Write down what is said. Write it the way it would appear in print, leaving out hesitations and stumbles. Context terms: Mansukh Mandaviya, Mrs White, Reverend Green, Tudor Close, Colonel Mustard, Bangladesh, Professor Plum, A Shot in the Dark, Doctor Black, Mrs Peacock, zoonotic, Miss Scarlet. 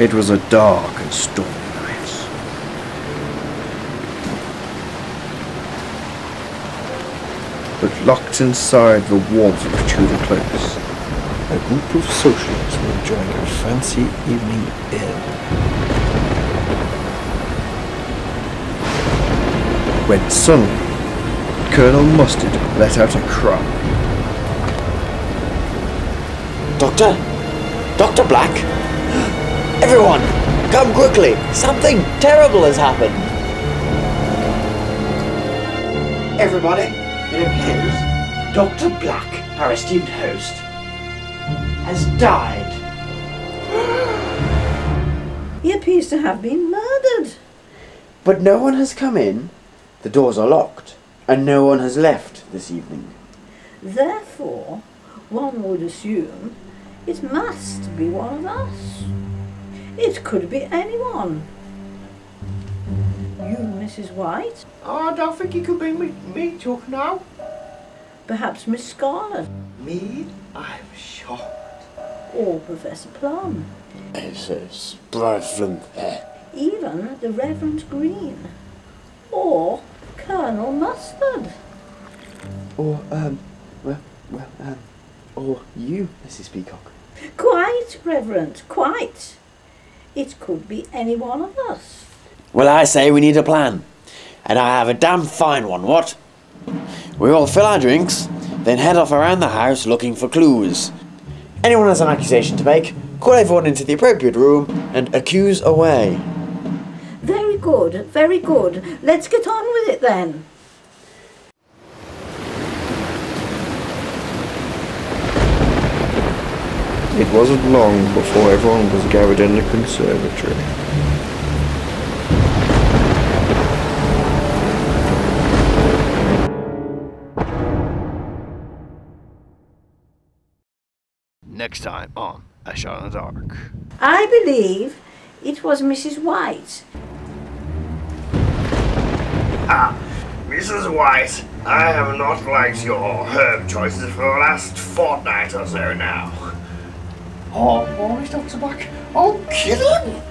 It was a dark and stormy night. But locked inside the warmth of Tudor Close, a group of socialites were enjoying a fancy evening in. When suddenly, Colonel Mustard let out a cry. Doctor? Doctor Black? Everyone, come quickly! Something terrible has happened! Everybody, it appears Doctor Black, our esteemed host, has died. He appears to have been murdered. But no one has come in. The doors are locked. And no one has left this evening. Therefore, one would assume it must be one of us. It could be anyone. You, Mrs. White? Oh, I don't think it could be me talking now. Perhaps Miss Scarlet. Me? I'm shocked. Or Professor Plum. It's a sprifling there. Even the Reverend Green. Or Colonel Mustard. Or, or you, Mrs. Peacock. Quite, Reverend, quite. It could be any one of us. Well, I say we need a plan. And I have a damn fine one, what? We all fill our drinks, then head off around the house looking for clues. Anyone has an accusation to make, call everyone into the appropriate room and accuse away. Good, very good. Let's get on with it then. It wasn't long before everyone was gathered in the conservatory. Next time on A Shot in the Dark. I believe it was Mrs. White. Ah, Mrs. White, I have not liked your herb choices for the last fortnight or so now. Oh, Mr. Black, I'll kill him!